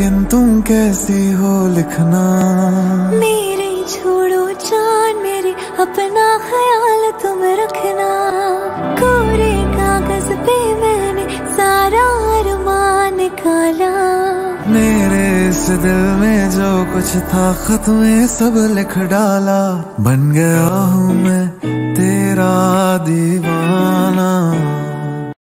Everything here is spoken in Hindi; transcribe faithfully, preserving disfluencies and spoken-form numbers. लेकिन तुम कैसी हो लिखना। मेरे छोड़ो जान, मेरे अपना ख्याल तुम रखना। कोरे कागज पे मैंने सारा अरमान निकाला। मेरे इस दिल में जो कुछ था खत में सब लिख डाला। बन गया हूँ मैं तेरा दीवाना।